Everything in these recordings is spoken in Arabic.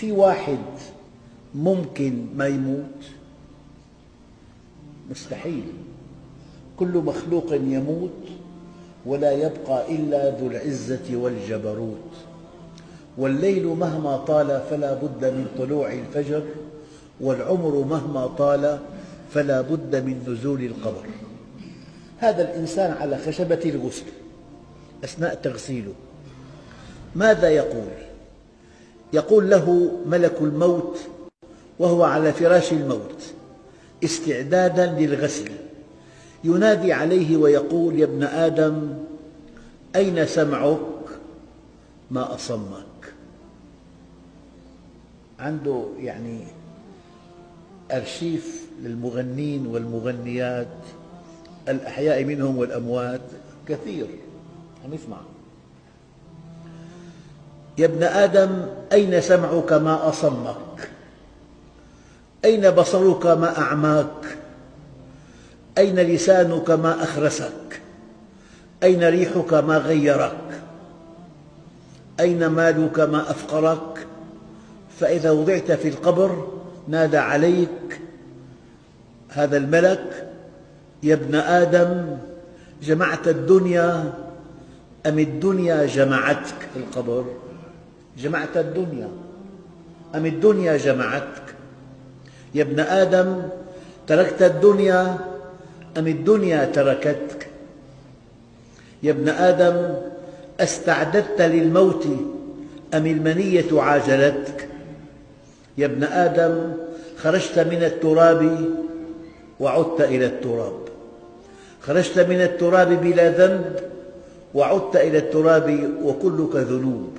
في واحد ممكن ما يموت؟ مستحيل. كل مخلوق يموت ولا يبقى إلا ذو العزة والجبروت. والليل مهما طال فلا بد من طلوع الفجر، والعمر مهما طال فلا بد من نزول القبر. هذا الإنسان على خشبة الغسل أثناء تغسيله، ماذا يقول؟ يقول له ملك الموت وهو على فراش الموت استعداداً للغسل، ينادي عليه ويقول: يا ابن آدم أين سمعك؟ ما أصمك. عنده يعني أرشيف للمغنين والمغنيات، الأحياء منهم والأموات، كثير عم يسمع. يا ابن آدم أين سمعك ما أصمك؟ أين بصرك ما أعماك؟ أين لسانك ما أخرسك؟ أين ريحك ما غيرك؟ أين مالك ما أفقرك؟ فإذا وضعت في القبر نادى عليك هذا الملك: يا ابن آدم جمعت الدنيا أم الدنيا جمعتك؟ في القبر جمعت الدنيا أم الدنيا جمعتك؟ يا ابن آدم تركت الدنيا أم الدنيا تركتك؟ يا ابن آدم استعددت للموت أم المنية عاجلتك؟ يا ابن آدم خرجت من التراب وعدت إلى التراب، خرجت من التراب بلا ذنب وعدت إلى التراب وكلك ذنوب.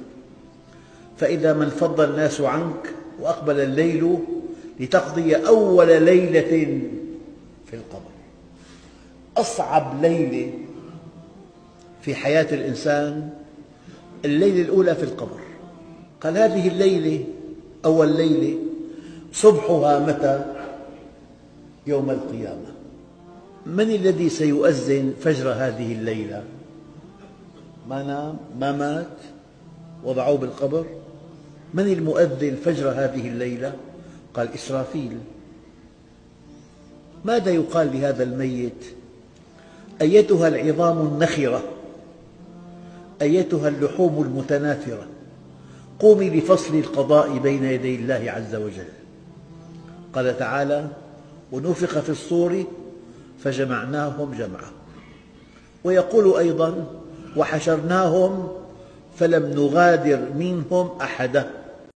فإذا ما انفض الناس عنك وأقبل الليل لتقضي أول ليلة في القبر. أصعب ليلة في حياة الإنسان الليلة الأولى في القبر. قال: هذه الليلة أول ليلة، صبحها متى؟ يوم القيامة. من الذي سيؤذن فجر هذه الليلة؟ ما نام، ما مات، وضعوه بالقبر. من المؤذن فجر هذه الليلة؟ قال: إسرافيل. ماذا يقال لهذا الميت؟ أيتها العظام النخرة، أيتها اللحوم المتناثرة، قومي لفصل القضاء بين يدي الله عز وجل. قال تعالى: ونفخ في الصور فجمعناهم جمعا. ويقول أيضا: وحشرناهم فلم نغادر منهم أحدا.